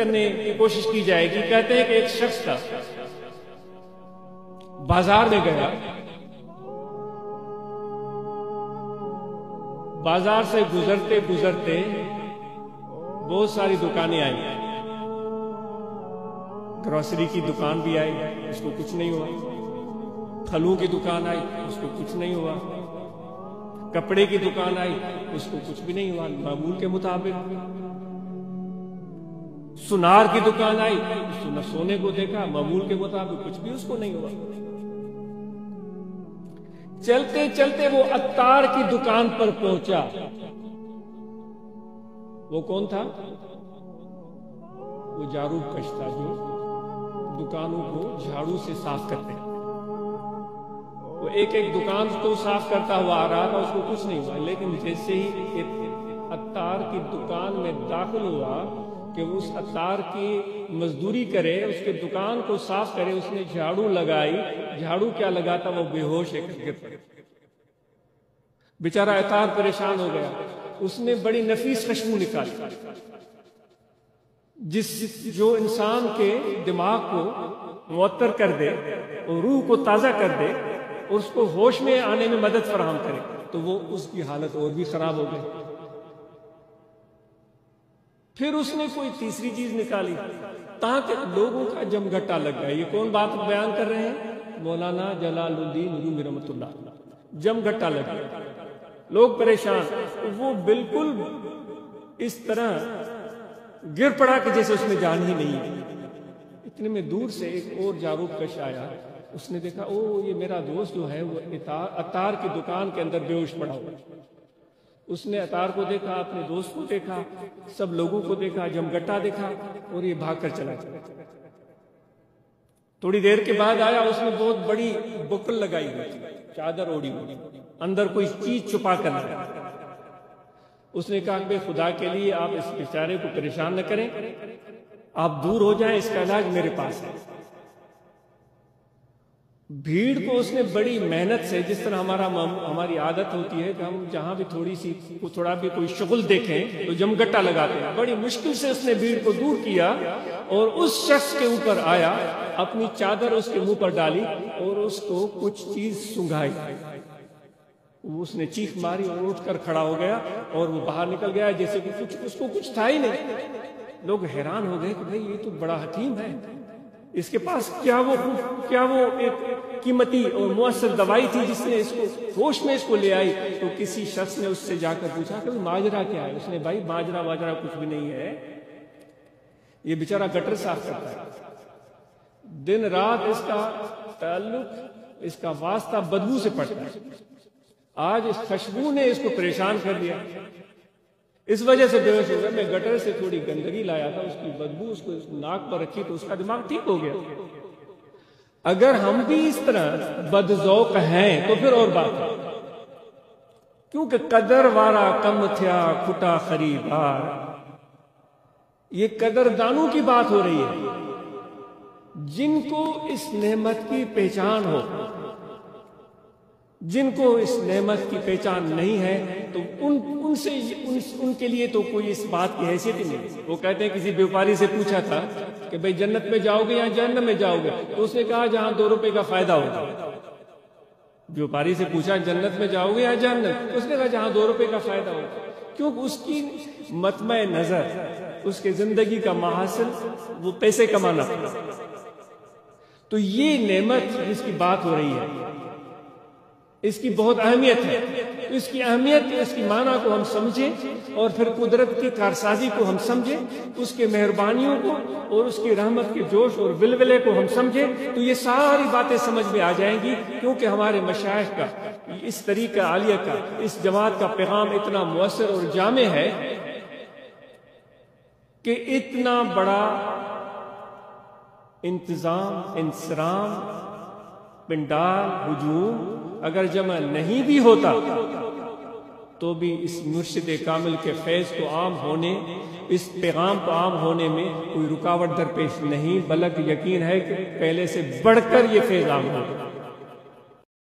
करने की कोशिश की जाएगी। कहते हैं कि एक शख्स था, बाजार में गया, बाजार से गुजरते गुजरते बहुत सारी दुकानें आई, ग्रोसरी की दुकान भी आई, उसको कुछ नहीं हुआ, फलों की दुकान आई, उसको कुछ नहीं हुआ, कपड़े की दुकान आई, उसको कुछ भी नहीं हुआ, मामूल के मुताबिक। सुनार की दुकान आई, उसने सोने को देखा, मामूल के मुताबिक कुछ भी उसको नहीं हुआ। चलते चलते वो अत्तार की दुकान पर पहुंचा। वो कौन था? वो झाड़ू कश था, जो दुकानों को झाड़ू से साफ करते हैं। वो एक एक दुकान को साफ करता हुआ आ रहा था, उसको कुछ नहीं हुआ। लेकिन जैसे ही अत्तार की दुकान में दाखिल हुआ कि वो उस अत्तार की मजदूरी करे, उसके दुकान को साफ करे, उसने झाड़ू लगाई, झाड़ू क्या लगाता, वो बेहोश है। बेचारा अत्तार परेशान हो गया। उसने बड़ी नफीस खुशबू निकाली, जिस जो इंसान के दिमाग को मुअत्तर कर दे और रूह को ताजा कर दे और उसको होश में आने में मदद फराहम करे। तो वो उसकी हालत और भी खराब हो गई। फिर उसने कोई तीसरी चीज निकाली ताकि लोगों का जमघटा लग गया। ये कौन बात बयान कर रहे हैं? मौलाना जलालुद्दीन रूमी रहमतुल्लाह। जमघटा लग गया, लोग परेशान। वो बिल्कुल इस तरह गिर पड़ा कि जैसे उसमें जान ही नहीं है। इतने में दूर से एक और झाड़ू कश आया, उसने देखा, ओ ये मेरा दोस्त जो है वो अतार की दुकान के अंदर बेहोश पड़ा हुआ। उसने अतार को देखा, अपने दोस्त को देखा, सब लोगों को देखा, जमघटा देखा और ये भागकर चला गया। थोड़ी देर के बाद आया, उसने बहुत बड़ी बुकल लगाई हुई थी, चादर ओढ़ी हुई, अंदर कोई चीज छुपा कर लाया। उसने कहा भाई खुदा के लिए आप इस बेचारे को परेशान न करें, आप दूर हो जाए, इसका इलाज मेरे पास है। भीड़ को उसने बड़ी मेहनत से, जिस तरह हमारी आदत होती है कि हम जहां भी थोड़ा भी कोई शगुल देखें तो जमघटा लगाते हैं, बड़ी मुश्किल से उसने भीड़ को दूर किया और उस शख्स के ऊपर आया, अपनी चादर उसके मुंह पर डाली और उसको कुछ चीज सुंघाई। उसने चीख मारी और उठकर खड़ा हो गया और वो बाहर निकल गया, जैसे कि कुछ उसको कुछ था ही नहीं। लोग हैरान हो गए कि भाई ये तो बड़ा हकीम है, इसके पास क्या वो एक कीमती और मुअस्सर दवाई थी जिसने इसको होश में इसको ले आई। तो किसी शख्स ने उससे जाकर पूछा कि माजरा क्या है? उसने भाई माजरा वाजरा कुछ भी नहीं है, ये बेचारा गटर साफ करता है, दिन रात इसका ताल्लुक, इसका वास्ता बदबू से पड़ता है। आज इस खुशबू ने इसको परेशान कर दिया, इस वजह से बेहोश हो गया। मैं गटर से थोड़ी गंदगी लाया था, उसकी बदबू उसको नाक पर रखी तो उसका दिमाग ठीक हो गया। अगर हम भी इस तरह बदजौक हैं तो फिर और बात है, क्योंकि कदर वारा कम थया खुटा खरीदार, ये कदरदानों की बात हो रही है, जिनको इस नेमत की पहचान हो। जिनको इस नेमत की पहचान नहीं है तो उनके लिए तो कोई इस बात की हैसियत ही नहीं। वो कहते हैं किसी व्यापारी से पूछा था कि भाई जन्नत में जाओगे या जहन्नम में जाओगे, तो उसने कहा जहां 2 रुपए का फायदा होगा। व्यापारी से पूछा जन्नत में जाओगे या जहन्नम, उसने कहा जहां 2 रुपए का फायदा होगा, क्योंकि उसकी मतमे नजर, उसके जिंदगी का महासिल वो पैसे कमाना। तो ये नेमत जिसकी बात हो रही है इसकी बहुत अहमियत है। इसकी अहमियत, इसकी माना को हम समझें और फिर कुदरत की कारसाजी को हम समझें, उसके मेहरबानियों को और उसकी रहमत के जोश और विलविले को हम समझें, तो ये सारी बातें समझ में आ जाएंगी। क्योंकि हमारे मशाइख का इस तरीका आलिया का, इस जमात का पैगाम इतना मुअस्सर और जामे है कि इतना बड़ा इंतजाम, इंसराम, पिंडाल, हुजूम अगर जमा नहीं भी होता तो भी इस मुर्शिद ए कामिल के फैज़ को आम होने, इस पैगाम को आम होने में कोई रुकावट दरपेश नहीं, बल्कि यकीन है कि पहले से बढ़कर ये फैज़ आम होगा।